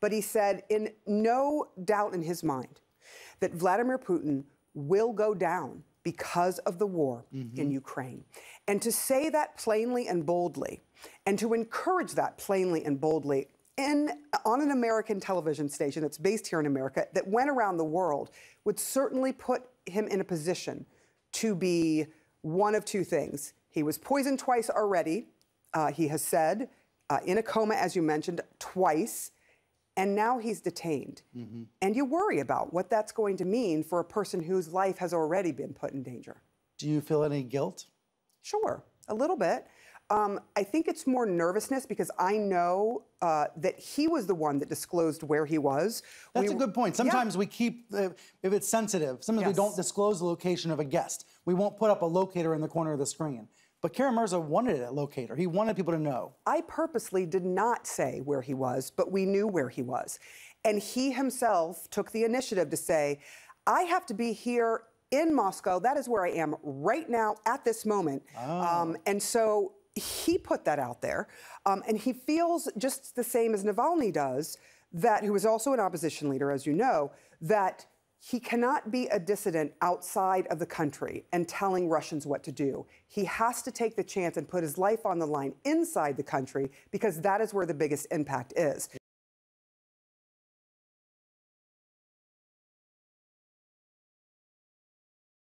But he said, in no doubt in his mind, that Vladimir Putin will go down because of the war in Ukraine. And to say that plainly and boldly, and to encourage that plainly and boldly on an American television station that's based here in America, that went around the world, would certainly put him in a position to be one of two things. He was poisoned twice already, he has said, in a coma, as you mentioned, twice. And now he's detained. And you worry about what that's going to mean for a person whose life has already been put in danger. Do you feel any guilt? Sure, a little bit. I think it's more nervousness because I know that he was the one that disclosed where he was. That's a good point. Sometimes we keep, if it's sensitive, sometimes we don't disclose the location of a guest. We won't put up a locator in the corner of the screen. But Kara-Murza wanted a locator. He wanted people to know. I purposely did not say where he was, but we knew where he was. And he himself took the initiative to say, I have to be here in Moscow. That is where I am right now at this moment. And so he put that out there. And he feels just the same as Navalny does, that who is also an opposition leader, as you know, that he cannot be a dissident outside of the country and telling Russians what to do. He has to take the chance and put his life on the line inside the country because that is where the biggest impact is.